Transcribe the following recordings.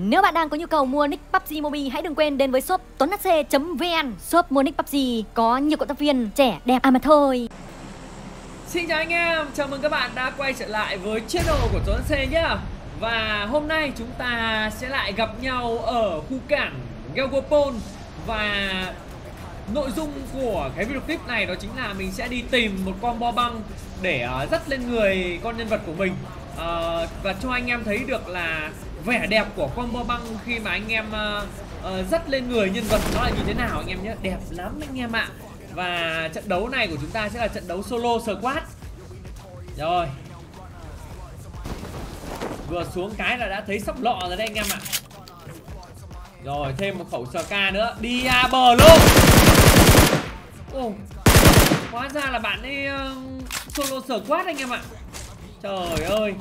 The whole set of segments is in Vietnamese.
Nếu bạn đang có nhu cầu mua nick PUBG Mobile, hãy đừng quên đến với shop tuanhc.vn. Shop mua nick PUBG có nhiều cộng tác viên trẻ đẹp à mà thôi. Xin chào anh em, chào mừng các bạn đã quay trở lại với channel của tuanhc nhá. Và hôm nay chúng ta sẽ lại gặp nhau ở khu cảng Galapagos. Và nội dung của cái video clip này đó chính là mình sẽ đi tìm một combo băng để dắt lên người con nhân vật của mình, và cho anh em thấy được là vẻ đẹp của combo băng khi mà anh em dắt lên người nhân vật nó là như thế nào anh em nhé. Đẹp lắm anh em ạ. Và trận đấu này của chúng ta sẽ là trận đấu solo squad. Rồi, vừa xuống cái là đã thấy sắp lọ rồi đấy anh em ạ. Rồi, thêm một khẩu SK nữa. Đi à bờ luôn. Ồ, hóa ra là bạn ấy solo squad anh em ạ. Trời ơi,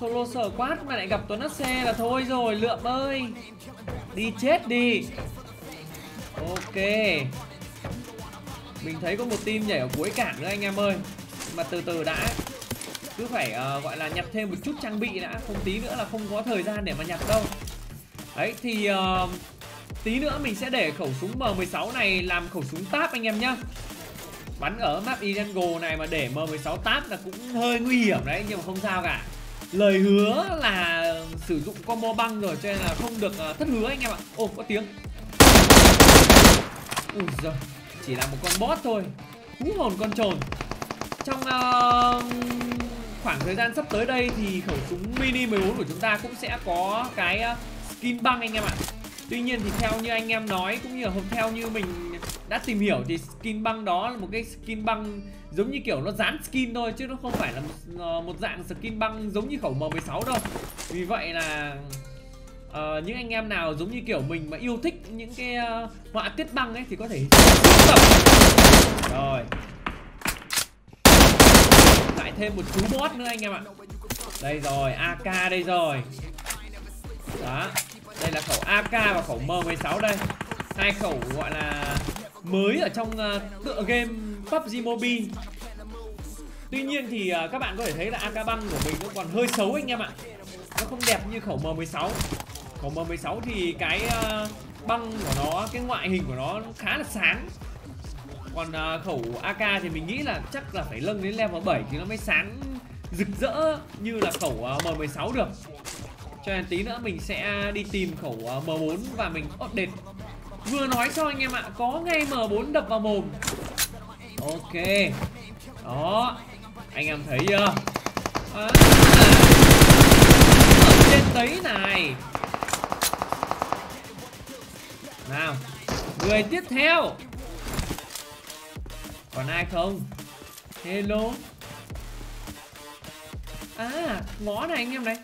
solo squad mà lại gặp tuanhc là thôi rồi. Lượm ơi, đi chết đi. Ok, mình thấy có một team nhảy ở cuối cảng nữa anh em ơi. Mà từ từ đã, cứ phải gọi là nhặt thêm một chút trang bị đã. Không tí nữa là không có thời gian để mà nhặt đâu. Đấy thì tí nữa mình sẽ để khẩu súng M16 này làm khẩu súng táp anh em nhá. Bắn ở map Erangel này mà để M16 táp là cũng hơi nguy hiểm đấy. Nhưng mà không sao cả, lời hứa là sử dụng combo băng rồi, cho nên là không được thất hứa anh em ạ. Ô, có tiếng. Ui giời, chỉ là một con boss thôi. Hú hồn con trồn. Trong khoảng thời gian sắp tới đây thì khẩu súng mini 14 của chúng ta cũng sẽ có cái skin băng anh em ạ. Tuy nhiên thì theo như anh em nói, cũng như là theo như mình đã tìm hiểu, thì skin băng đó là một cái skin băng giống như kiểu nó dán skin thôi, chứ nó không phải là một dạng skin băng giống như khẩu M16 đâu. Vì vậy là những anh em nào giống như kiểu mình mà yêu thích những cái họa tiết băng ấy thì có thể. Rồi, lại thêm một chú boss nữa anh em ạ. Đây rồi, AK đây rồi. Đó, đây là khẩu AK và khẩu M16 đây. Hai khẩu gọi là mới ở trong tựa game PUBG Mobile. Tuy nhiên thì các bạn có thể thấy là AK băng của mình nó còn hơi xấu anh em ạ. Nó không đẹp như khẩu M16. Khẩu M16 thì cái băng của nó, cái ngoại hình của nó khá là sáng. Còn khẩu AK thì mình nghĩ là chắc là phải nâng đến level 7 thì nó mới sáng rực rỡ như là khẩu M16 được. Cho nên tí nữa mình sẽ đi tìm khẩu M4 và mình update. Vừa nói xong anh em ạ, có ngay M4 đập vào mồm. Ok, đó, anh em thấy chưa? Ở trên đấy này. Nào, người tiếp theo. Còn ai không? Hello. À, ngó này anh em này.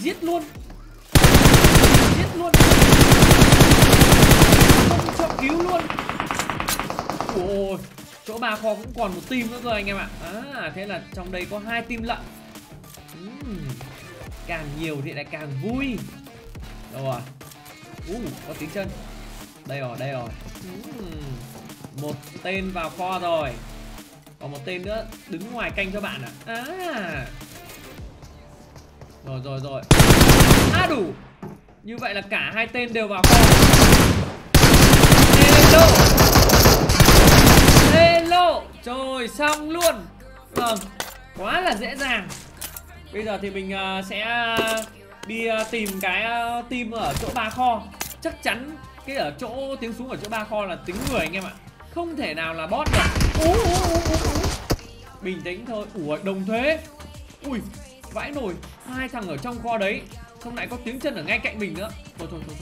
Giết luôn. Giết luôn. Không cho cứu luôn. Ôi, chỗ bà kho cũng còn một team nữa rồi anh em ạ. À, thế là trong đây có hai team lận. Càng nhiều thì lại càng vui. Đâu rồi? Có tiếng chân. Đây rồi, đây rồi. Một tên vào kho rồi. Còn một tên nữa đứng ngoài canh cho bạn ạ. À, rồi rồi rồi. À, đủ. Như vậy là cả hai tên đều vào kho. Hello. Hello. Trời, xong luôn. Vâng, quá là dễ dàng. Bây giờ thì mình sẽ đi tìm cái team ở chỗ ba kho. Chắc chắn cái ở chỗ tiếng súng ở chỗ ba kho là tính người anh em ạ. Không thể nào là bot được. Bình tĩnh thôi. Ủa, đồng thuế. Ui, vãi nồi, hai thằng ở trong kho đấy, xong lại có tiếng chân ở ngay cạnh mình nữa. Thôi thôi thôi,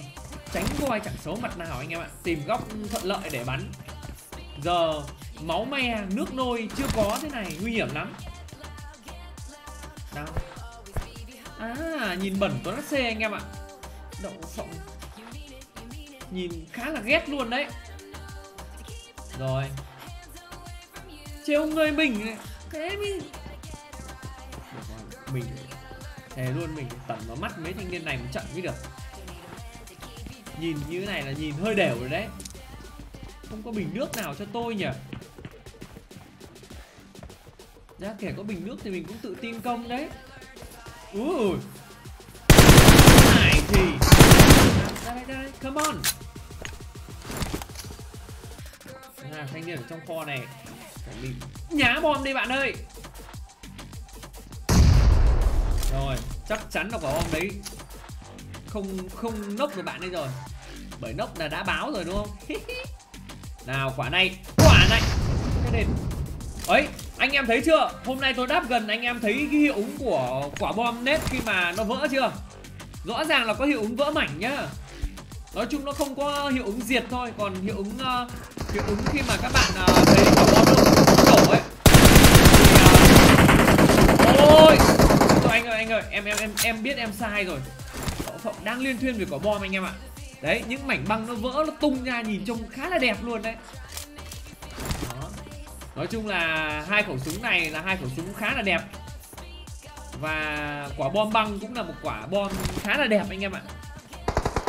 tránh coi chẳng xấu mặt nào anh em ạ. Tìm góc thuận lợi để bắn. Giờ máu me nước nôi chưa có thế này nguy hiểm lắm. Nào. À, nhìn bẩn tuanhc anh em ạ. Đậu phộng, nhìn khá là ghét luôn đấy. Rồi, trêu người mình này. Thế mình thề luôn, mình tẩn vào mắt mấy thanh niên này một trận mới được. Nhìn như thế này là nhìn hơi đều rồi đấy. Không có bình nước nào cho tôi nhỉ. Đã kể có bình nước thì mình cũng tự tin công đấy. Ui, thanh niên ở trong kho này. Mình nhá bom đi bạn ơi. Rồi, chắc chắn là quả bom đấy không nốc với bạn ấy rồi. Bởi nốc là đã báo rồi đúng không? Nào quả này. Cái đền. Ấy, anh em thấy chưa? Hôm nay tôi đáp gần anh em thấy cái hiệu ứng của quả bom nết khi mà nó vỡ chưa? Rõ ràng là có hiệu ứng vỡ mảnh nhá. Nói chung nó không có hiệu ứng diệt thôi, còn hiệu ứng khi mà các bạn thấy quả bom nổ ấy. Ôi, thôi anh ơi, em biết em sai rồi. Phộng đang liên thuyên về quả bom anh em ạ. Đấy, những mảnh băng nó vỡ nó tung ra nhìn trông khá là đẹp luôn đấy. Đó. Nói chung là hai khẩu súng này là hai khẩu súng khá là đẹp. Và quả bom băng cũng là một quả bom khá là đẹp anh em ạ.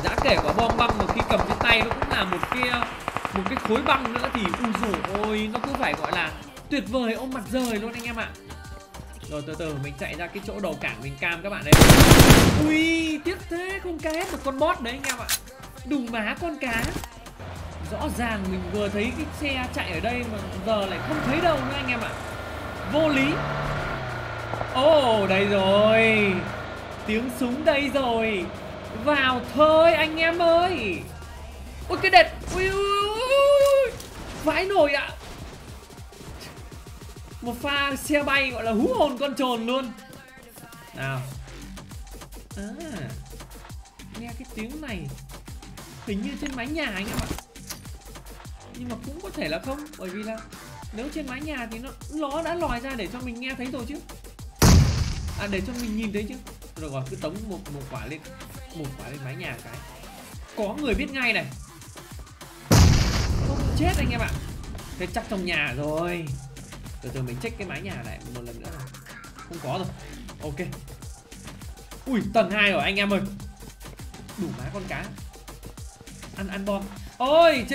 Đã kể quả bom băng mà khi cầm trên tay nó cũng là một cái khối băng nữa thì ui dồi ôi, nó cứ phải gọi là tuyệt vời ôm mặt rời luôn anh em ạ. Rồi từ mình chạy ra cái chỗ đầu cảng mình cam các bạn đấy. Ui, tiếc thế không cá hết một con bot đấy anh em ạ. Đùng má con cá. Rõ ràng mình vừa thấy cái xe chạy ở đây mà giờ lại không thấy đâu nữa anh em ạ. Vô lý. Ồ, đây rồi. Tiếng súng đây rồi. Vào thôi anh em ơi. Ôi cái đệt. Ui ui. Vãi nồi ạ. Một pha xe bay gọi là hú hồn con trồn luôn. Nào. À, nghe cái tiếng này hình như trên mái nhà anh em ạ. Nhưng mà cũng có thể là không, bởi vì là nếu trên mái nhà thì nó đã lòi ra để cho mình nghe thấy rồi chứ. À, để cho mình nhìn thấy chứ. Rồi còn cứ tống một quả lên mái nhà cái. Có người biết ngay này. Không chết anh em ạ. Thế chắc trong nhà rồi. Từ từ mình check cái mái nhà lại một lần nữa. Không có rồi. Ok. Ui, tầng 2 rồi anh em ơi. Đủ má con cá. Ăn bom. Ôi,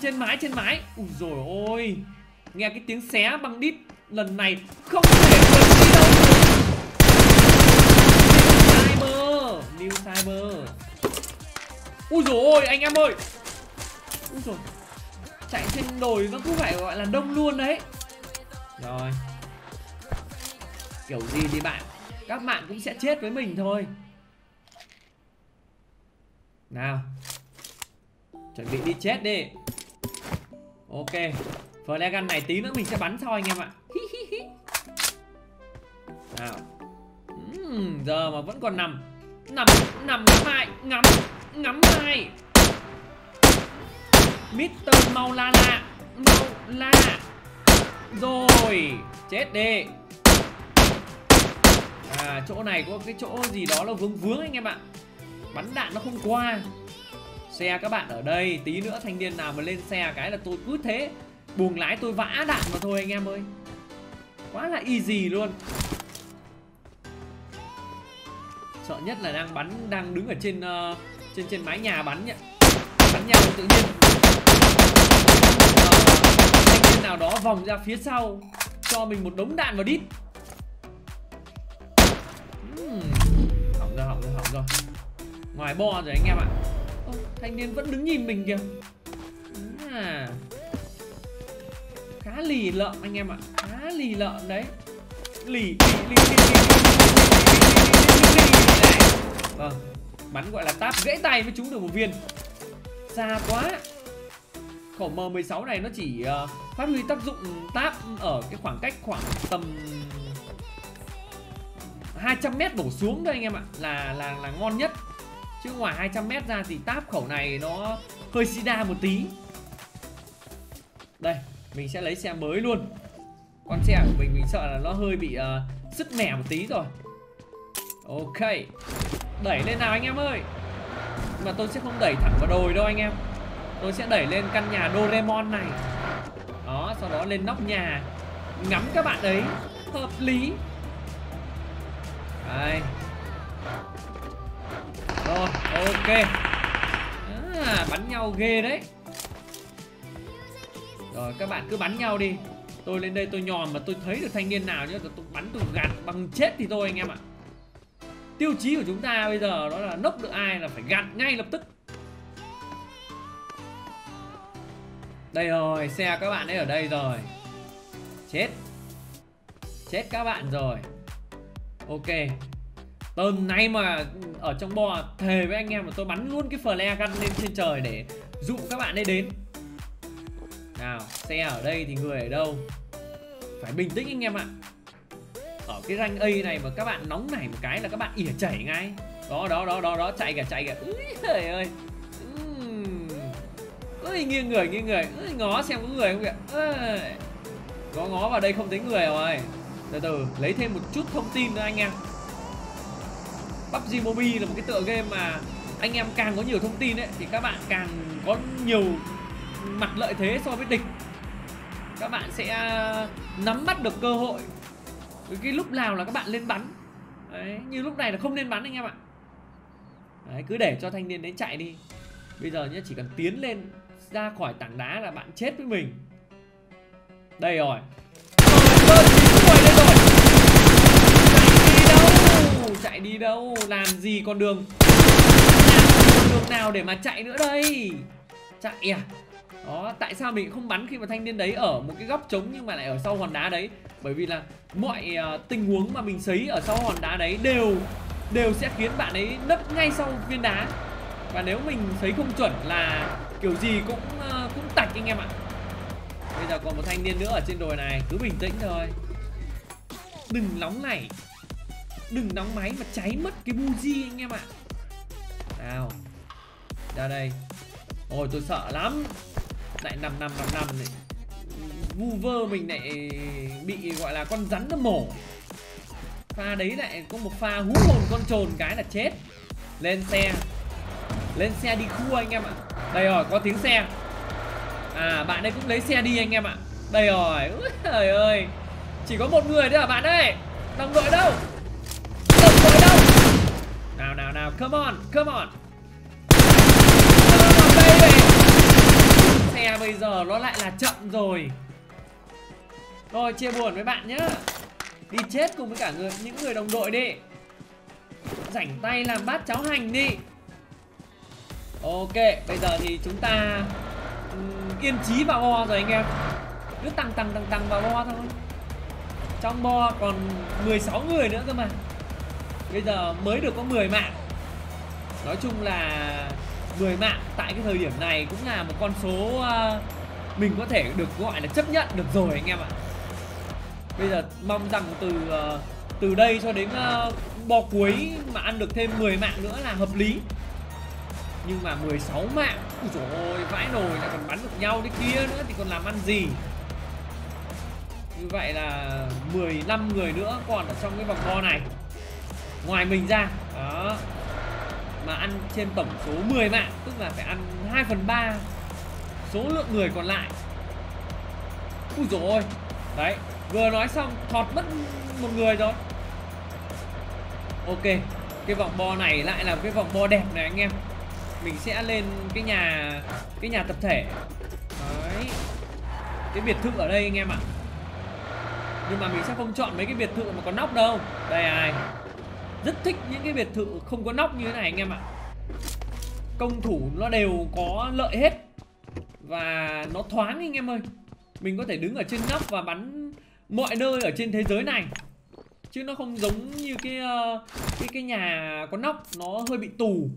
trên mái. Ui dồi ôi. Nghe cái tiếng xé băng đít lần này không thể quên đi đâu. New timer. Ui dồi ôi anh em ơi. Ui dồi. Chạy trên đồi nó cũng phải gọi là đông luôn đấy. Rồi. Kiểu gì thì bạn, các bạn cũng sẽ chết với mình thôi. Nào. Chuẩn bị đi chết đi. Ok. Flash này tí nữa mình sẽ bắn sau anh em ạ. Nào. Giờ mà vẫn còn nằm ngắm hai. Mr. Mau la. Rồi, chết đi. À, chỗ này có cái chỗ gì đó là vướng vướng anh em ạ. Bắn đạn nó không qua. Xe các bạn ở đây. Tí nữa thanh niên nào mà lên xe cái là tôi cứ thế buồng lái tôi vã đạn mà thôi anh em ơi. Quá là easy luôn. Sợ nhất là đang đứng ở trên mái nhà bắn nhau tự nhiên thanh niên nào đó vòng ra phía sau cho mình một đống đạn vào đít. Hỏng rồi. Ngoài bo rồi anh em ạ. Ô, thanh niên vẫn đứng nhìn mình kìa. À, khá lì lợm anh em ạ. Khá lì lợm đấy. Lì này. Vâng. Bắn gọi là táp gãy tay mới trúng được một viên. Xa quá. Khẩu M16 này nó chỉ phát huy tác dụng táp ở cái khoảng cách khoảng tầm 200m đổ xuống đây anh em ạ, là ngon nhất. Chứ ngoài 200m ra thì táp khẩu này nó hơi sida một tí. Đây, mình sẽ lấy xe mới luôn. Con xe của mình sợ là nó hơi bị sứt mẻ một tí rồi. Ok. Đẩy lên nào anh em ơi. Nhưng mà tôi sẽ không đẩy thẳng vào đồi đâu anh em. Tôi sẽ đẩy lên căn nhà Doraemon này. Đó, sau đó lên nóc nhà ngắm các bạn ấy. Hợp lý. Đây. Rồi, ok. À, bắn nhau ghê đấy. Rồi, các bạn cứ bắn nhau đi. Tôi lên đây tôi nhòm mà tôi thấy được thanh niên nào nhá, tôi bắn tôi gạt bằng chết thì thôi anh em ạ. Tiêu chí của chúng ta bây giờ đó là nốc được ai là phải gạt ngay lập tức. Đây rồi, xe các bạn ấy ở đây rồi. Chết. Chết các bạn rồi. Ok. Tuần nay mà ở trong bò, thề với anh em là tôi bắn luôn cái flare gun lên trên trời để dụ các bạn ấy đến. Nào, xe ở đây thì người ở đâu? Phải bình tĩnh anh em ạ. Ở cái rank A này mà các bạn nóng nảy một cái là các bạn ỉa chảy ngay. Đó, chạy kìa. Úi trời ơi. Ôi, nghiêng người. Ôi, ngó xem có người không kìa. Ôi, ngó vào đây không thấy người rồi. Từ từ lấy thêm một chút thông tin nữa anh em. PUBG Mobile là một cái tựa game mà anh em càng có nhiều thông tin ấy thì các bạn càng có nhiều mặt lợi thế so với địch. Các bạn sẽ nắm bắt được cơ hội. Cái lúc nào là các bạn lên bắn. Đấy, như lúc này là không nên bắn anh em ạ. Đấy, cứ để cho thanh niên đấy chạy đi. Bây giờ nhé, chỉ cần tiến lên ra khỏi tảng đá là bạn chết với mình. Đây rồi. Chạy đi đâu, làm gì còn đường. Làm đường nào để mà chạy nữa đây. Chạy à. Đó, tại sao mình không bắn khi mà thanh niên đấy ở một cái góc trống nhưng mà lại ở sau hòn đá đấy? Bởi vì là mọi tình huống mà mình thấy ở sau hòn đá đấy đều sẽ khiến bạn ấy nấp ngay sau viên đá. Và nếu mình thấy không chuẩn là kiểu gì cũng tạch anh em ạ. Bây giờ còn một thanh niên nữa ở trên đồi này, cứ bình tĩnh thôi. Đừng nóng này. Đừng nóng máy mà cháy mất cái buji anh em ạ. Nào. Ra đây. Ôi tôi sợ lắm. Lại 5 này. Vu vơ mình lại bị gọi là con rắn nó mổ. Pha đấy lại có một pha hú hồn con trồn cái là chết. Lên xe đi khu anh em ạ. Đây rồi, có tiếng xe. À, bạn ấy cũng lấy xe đi anh em ạ. Đây rồi, úi trời ơi. Chỉ có một người thôi hả bạn ơi? Đồng đội đâu? Nào, come on. Xe bây giờ nó lại là chậm rồi. Thôi chia buồn với bạn nhá. Đi chết cùng với cả những người đồng đội đi. Rảnh tay làm bát cháo hành đi. Ok, bây giờ thì chúng ta yên trí vào bo rồi anh em. Cứ tăng vào bo thôi. Trong bo còn 16 người nữa cơ mà. Bây giờ mới được có 10 mạng. Nói chung là 10 mạng tại cái thời điểm này cũng là một con số mình có thể được gọi là chấp nhận được rồi anh em ạ. Bây giờ mong rằng từ đây cho đến bo cuối mà ăn được thêm 10 mạng nữa là hợp lý. Nhưng mà 16 mạng, ui dồi ôi, vãi nồi, lại còn bắn được nhau đấy kia nữa thì còn làm ăn gì. Như vậy là 15 người nữa còn ở trong cái vòng bo này. Ngoài mình ra, đó. Mà ăn trên tổng số 10 mạng, tức là phải ăn 2/3 số lượng người còn lại. Ui dồi ôi, đấy, vừa nói xong thọt mất một người rồi. Ok, cái vòng bo này lại là cái vòng bo đẹp này anh em. Mình sẽ lên cái nhà tập thể. Đấy. Cái biệt thự ở đây anh em ạ. Nhưng mà mình sẽ không chọn mấy cái biệt thự mà có nóc đâu. Đây ai. Rất thích những cái biệt thự không có nóc như thế này anh em ạ. Công thủ nó đều có lợi hết. Và nó thoáng anh em ơi. Mình có thể đứng ở trên nóc và bắn mọi nơi ở trên thế giới này. Chứ nó không giống như cái nhà có nóc, nó hơi bị tù.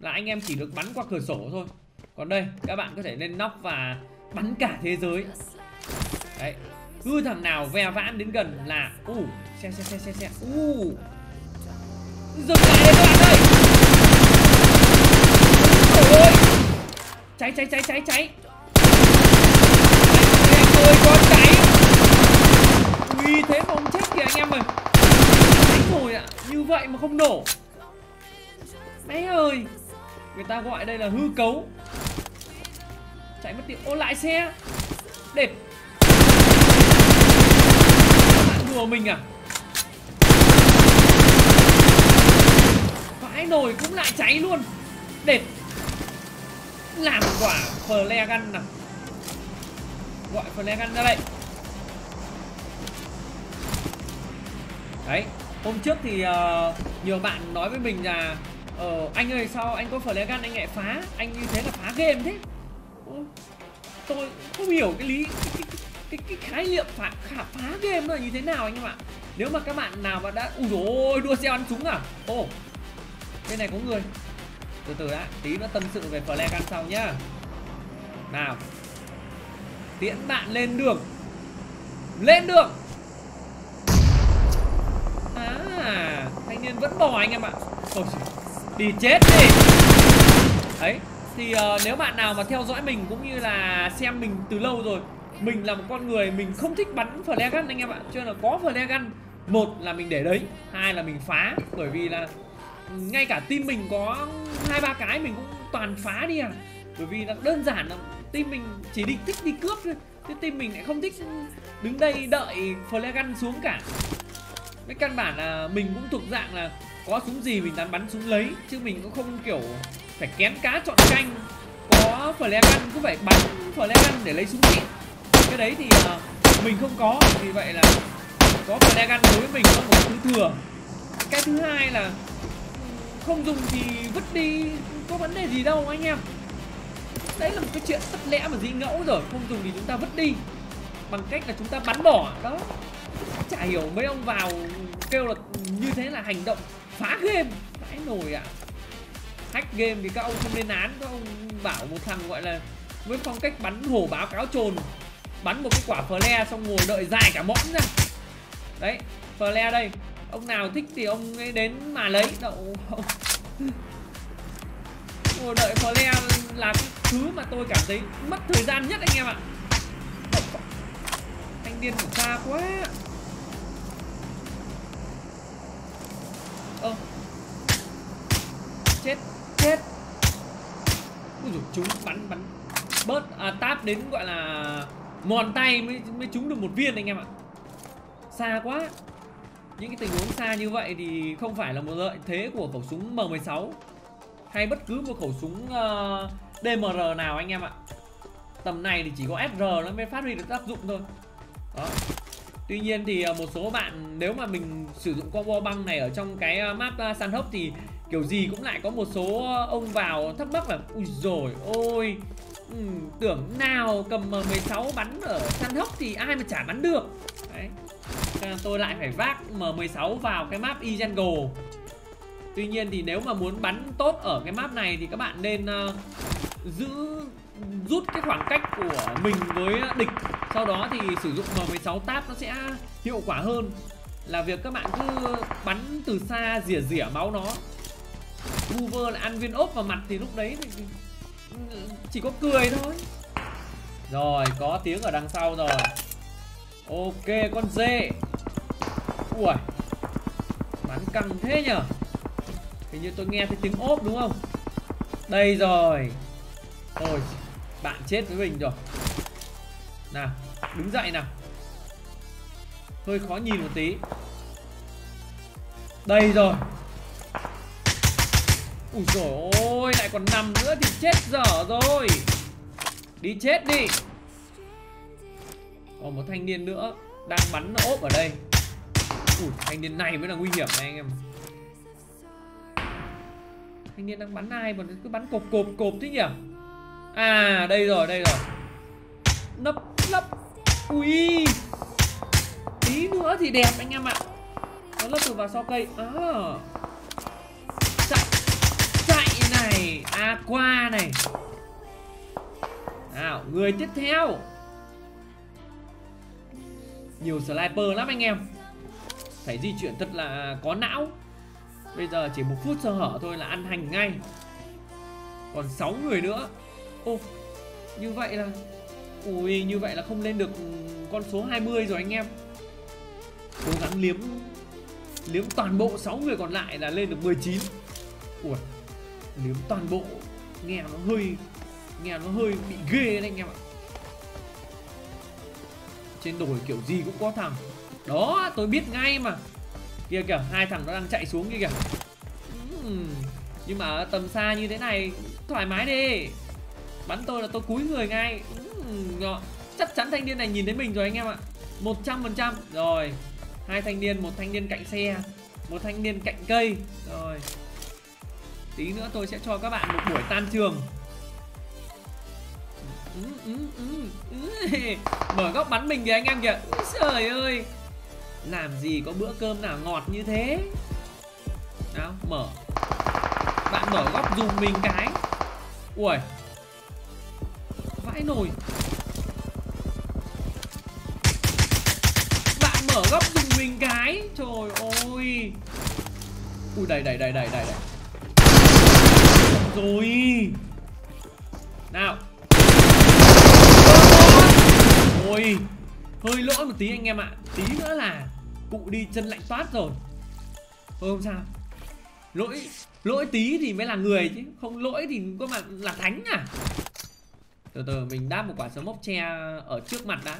Là anh em chỉ được bắn qua cửa sổ thôi. Còn đây các bạn có thể lên nóc và bắn cả thế giới. Đấy. Cứ thằng nào ve vãn đến gần là xe. Dừng lại đây các bạn ơi. Ôi. Cháy. Anh ơi có cháy. Ui thế mà không chết kìa anh em ơi. Đánh rồi ạ. Như vậy mà không nổ. Mẹ ơi. Người ta gọi đây là hư cấu. Chạy mất tiền. Ô lại xe. Đệt. Bạn đùa mình à? Vãi nồi cũng lại cháy luôn. Đệt. Làm quả flare gun nào. Gọi flare gun ra đây. Đấy. Hôm trước thì nhiều bạn nói với mình là anh ơi sao anh có flare gun anh lại phá. Anh như thế là phá game thế. Tôi không hiểu cái khái niệm khám phá game nó là như thế nào anh em ạ. Nếu mà các bạn nào mà đã ui dồi ôi đua xe bắn súng à. Ô, bên này có người. Từ từ đã, tí nó tâm sự về flag ăn sau nhá. Nào, tiễn bạn lên đường. Lên đường. À, thanh niên vẫn bỏ anh em ạ. Ôi, đi chết đi. Đấy, thì nếu bạn nào mà theo dõi mình cũng như là xem mình từ lâu rồi, mình là một con người mình không thích bắn flag gun anh em ạ. Cho nên là có flag gun, một là mình để đấy, hai là mình phá. Bởi vì là ngay cả team mình có 2-3 cái mình cũng toàn phá đi à. Bởi vì là đơn giản là team mình chỉ đi thích đi cướp thôi, chứ team mình lại không thích đứng đây đợi flag gun xuống cả. Cái căn bản là mình cũng thuộc dạng là có súng gì mình dám bắn súng lấy, chứ mình cũng không kiểu phải kén cá chọn canh. Có flag gun cũng phải bắn flag gun để lấy súng xịn. Cái đấy thì mình không có, vì vậy là có flag gun đối với mình nó một thứ thừa. Cái thứ hai là không dùng thì vứt đi, có vấn đề gì đâu anh em. Đấy là một cái chuyện tất lẽ mà dĩ ngẫu rồi. Không dùng thì chúng ta vứt đi bằng cách là chúng ta bắn bỏ. Đó, chả hiểu mấy ông vào kêu là như thế là hành động phá game. Vãi nồi ạ. Hack game thì các ông không lên án. Các ông bảo một thằng gọi là với phong cách bắn hổ báo cáo trồn, bắn một cái quả flare xong ngồi đợi dài cả mõm ra. Đấy, flare đây, ông nào thích thì ông ấy đến mà lấy. Đậu ngồi đợi flare là cái thứ mà tôi cảm thấy mất thời gian nhất anh em ạ. Anh điên của ta quá. Ơ, chết chết. Ui dồi, chúng bắn bớt táp đến gọi là mòn tay mới trúng được một viên anh em ạ. Xa quá. Những cái tình huống xa như vậy thì không phải là một lợi thế của khẩu súng M16 hay bất cứ một khẩu súng DMR nào anh em ạ. Tầm này thì chỉ có SR nó mới phát huy được tác dụng thôi. Đó. Tuy nhiên thì một số bạn nếu mà mình sử dụng combo băng này ở trong cái map Sanhok thì kiểu gì cũng lại có một số ông vào thắc mắc là ui dồi ôi, tưởng nào cầm M16 bắn ở Sanhok thì ai mà chả bắn được. Đấy, tôi lại phải vác M16 vào cái map Erangel. Tuy nhiên thì nếu mà muốn bắn tốt ở cái map này thì các bạn nên rút cái khoảng cách của mình với địch. Sau đó thì sử dụng M16 táp nó sẽ hiệu quả hơn là việc các bạn cứ bắn từ xa rỉa rỉa máu nó. Mover là ăn viên ốp vào mặt thì lúc đấy thì chỉ có cười thôi. Rồi, có tiếng ở đằng sau rồi. Ok, con dê. Ui, bắn căng thế nhở. Hình như tôi nghe thấy tiếng ốp đúng không? Đây rồi. Ôi, bạn chết với mình rồi. Nào, đứng dậy nào. Hơi khó nhìn một tí. Đây rồi. Ui dồi ôi, lại còn nằm nữa thì chết dở rồi. Đi chết đi. Còn một thanh niên nữa đang bắn ốp ở đây. Ui, thanh niên này mới là nguy hiểm này anh em. Thanh niên đang bắn ai mà cứ bắn cộp thế nhỉ. À, đây rồi, đây rồi. Nấp, lấp. Ui, tí nữa thì đẹp anh em ạ. Nó lấp từ vào sau cây. À, chạy này. À, qua này. Nào, người tiếp theo. Nhiều sniper lắm anh em. Phải di chuyển thật là có não. Bây giờ chỉ một phút sơ hở thôi là ăn hành ngay. Còn 6 người nữa. Ô, như vậy là ui, như vậy là không lên được con số 20 rồi anh em. Cố gắng liếm toàn bộ 6 người còn lại là lên được 19. Ui, liếm toàn bộ nghe nó hơi bị ghê đấy anh em ạ. Trên đồi kiểu gì cũng có thằng. Đó, tôi biết ngay mà. Kia kìa, hai thằng nó đang chạy xuống kia kìa. Nhưng mà tầm xa như thế này thoải mái đi. Bắn tôi là tôi cúi người ngay. Chắc chắn thanh niên này nhìn thấy mình rồi anh em ạ. 100%. Rồi, hai thanh niên, một thanh niên cạnh xe, một thanh niên cạnh cây. Rồi, tí nữa tôi sẽ cho các bạn một buổi tan trường. Mở góc bắn mình kìa anh em kìa. Trời ơi, làm gì có bữa cơm nào ngọt như thế. Nào, mở. Bạn mở góc dùm mình cái. Ui, vãi nồi. Bạn mở góc dùm mình cái. Trời ơi. Ui, đầy. Rồi. Nào. Ôi, hơi lỗi một tí anh em ạ. Tí nữa là cụ đi chân lạnh toát rồi. Thôi không sao. Lỗi tí thì mới là người chứ. Không lỗi thì có mà là thánh à. Từ từ mình đáp một quả smoke che ở trước mặt đã.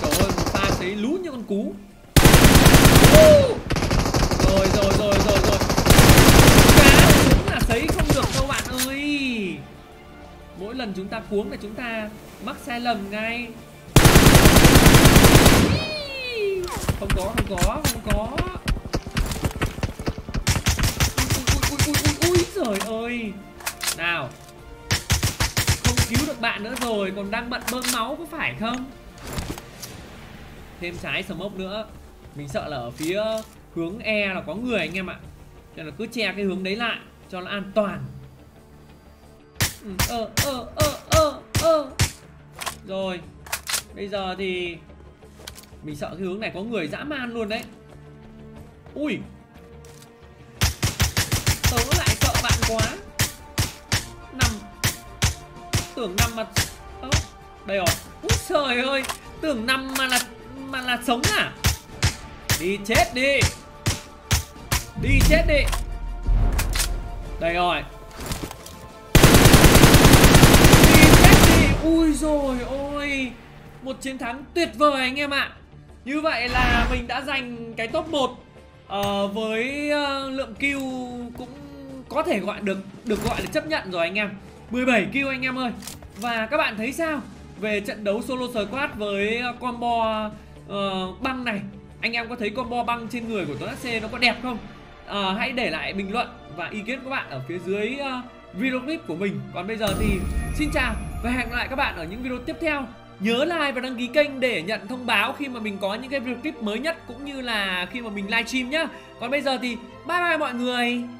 Trời ơi, một pha thấy lú như con cú. Rồi. Cá cũng là sấy không được đâu bạn ơi. Mỗi lần chúng ta cuống là chúng ta mắc sai lầm ngay. Không có. Ui, trời ơi. Nào. Không cứu được bạn nữa rồi, còn đang bận bơm máu có phải không? Thêm trái smoke nữa. Mình sợ là ở phía hướng E là có người anh em ạ. Nên là cứ che cái hướng đấy lại cho nó an toàn. Rồi. Bây giờ thì mình sợ cái hướng này có người dã man luôn đấy. Ui, tớ lại sợ bạn quá. Nằm. Tưởng nằm mà đây rồi. Úi trời ơi, tưởng nằm mà là sống à? Đi chết đi. Đi chết đi. Đây rồi. Đi chết đi. Ui rồi ôi. Một chiến thắng tuyệt vời anh em ạ. Như vậy là mình đã giành cái top 1 với lượng kill cũng có thể gọi được gọi là chấp nhận rồi anh em. 17 kill anh em ơi. Và các bạn thấy sao về trận đấu solo squad với combo băng này? Anh em có thấy combo băng trên người của TuanHC nó có đẹp không? Hãy để lại bình luận và ý kiến của các bạn ở phía dưới video clip của mình. Còn bây giờ thì xin chào và hẹn gặp lại các bạn ở những video tiếp theo. Nhớ like và đăng ký kênh để nhận thông báo khi mà mình có những cái video clip mới nhất cũng như là khi mà mình livestream nhá. Còn bây giờ thì bye bye mọi người.